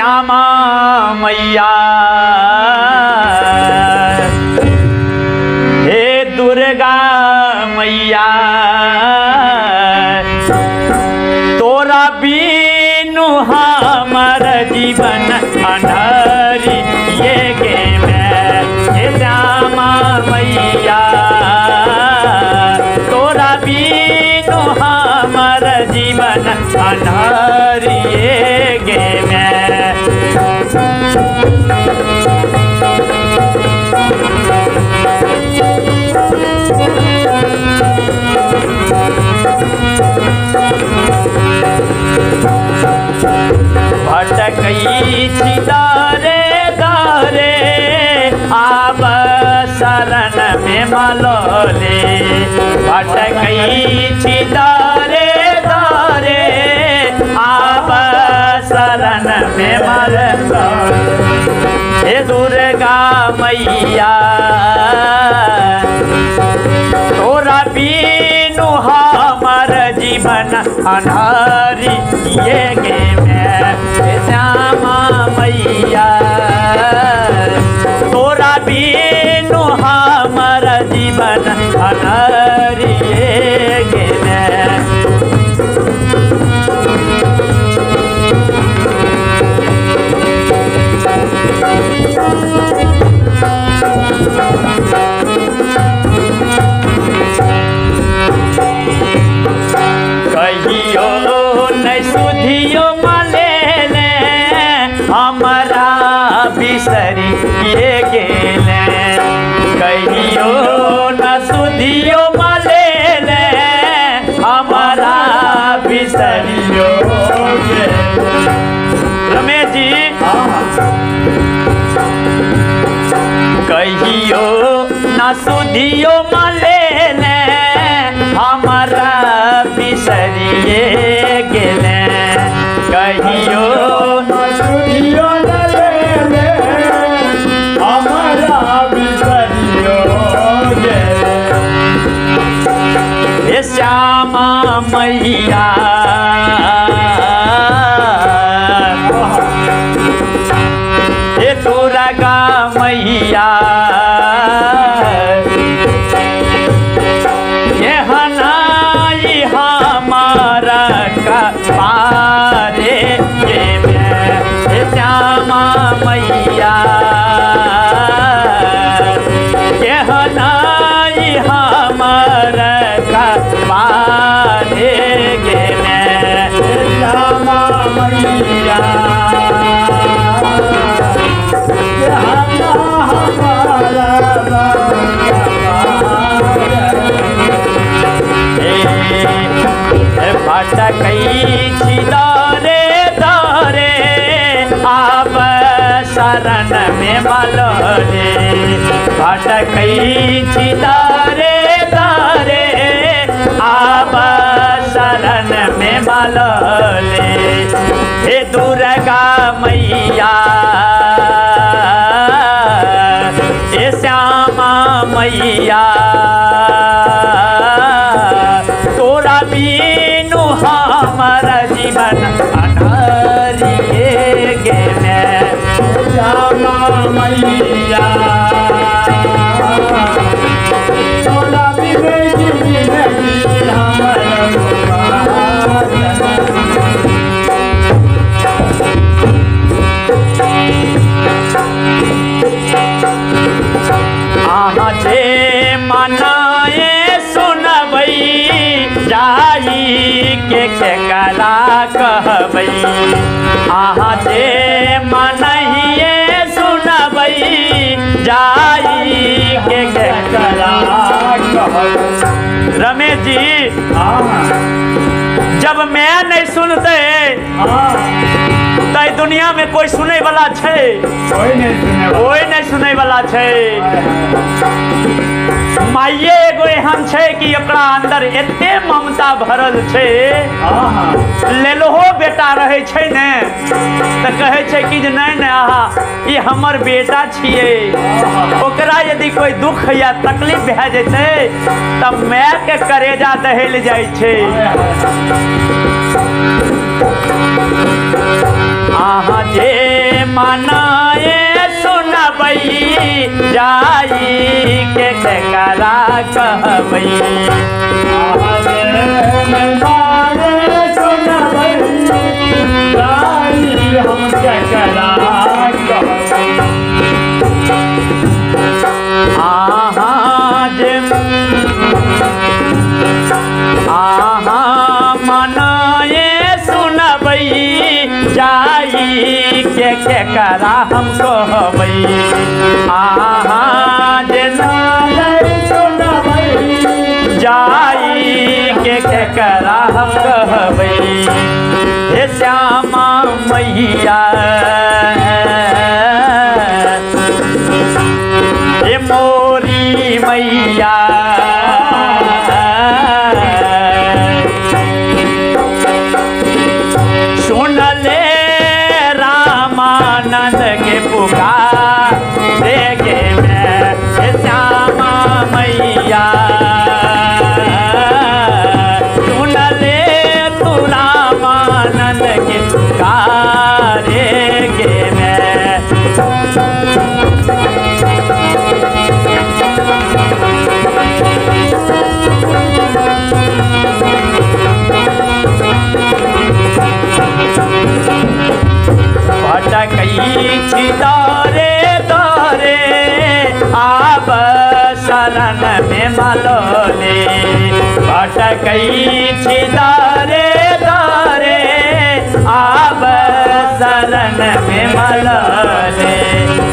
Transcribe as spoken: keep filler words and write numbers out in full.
श्यामा मैया हे दुर्गा मैया तोरा बीनु हमर जीवन अन्हारी ये के मैं हे श्यामा मैया तोरा बीनु हमर जीवन अन्हारी गे मैं भटकई दारे दारे आब शरण में मलोले भटकई दारे दारे आब शरण में मलोले हे दुर्गा मैया तोरा बीनु हमर जीवन अन्हारी ये गे मैं हे श्यामा मैया तोरा बीनु हमर जीवन अन्हारी ये गे कहियो नहीं सुधियो मले ने हमारा बिसरी ये गेले कहियो न सुधियो मले ने हमारा बिसरियो रमेश जी कहियो न सुधियो मले ने हमारा बिसरिए गेले कहियो न सुधियो मले ने हमारा बिसरियो गेले हे श्यामा मैया हे दुर्गा मैया श्यामा मैया कहनाई हमर कपारे गे मैं श्यामा मैया भटकई दारे दारे आब शरण में मलोले भटकई दारे दारे आब शरण में मलोले हे दुर्गा मैया हे श्यामा मैया तोरा बीनु हमर जीवन अन्हारी गे मैं श्यामा मैया तोरा बीनु हमर आहाँ जे मनाए सुनबई जाई के केकरा कहबई आहाँ जे मनहिए सुनबई जाई के केकरा कहबई रमेश जी जब मैं नहीं सुनते तई दुनिया में कोई सुने वाला छे कोई नहीं सुने वाला छे माइये एगो एहन छे कि एकरा अंदर एते ममता भरल छे लेलहो बेटा रहे छे ने तो कहे छे कि जे नहीं ने आहा ई हमर बेटा छिए ओकरा यदि कोई दुख या तकलीफ भए जेते त माय के करेजा दहल जाय छे कहाँ जे मनाए सुनबई जाई के केकरा कहबई हम केकरा के केकरा हम कहबई आहाँ जे जाई के केकरा हम कहबई हे श्यामा मैया हे मोरी मैया दारे दारे आब शरण में मलोले भटकई छी दारे दारे आब शरण में मलोले।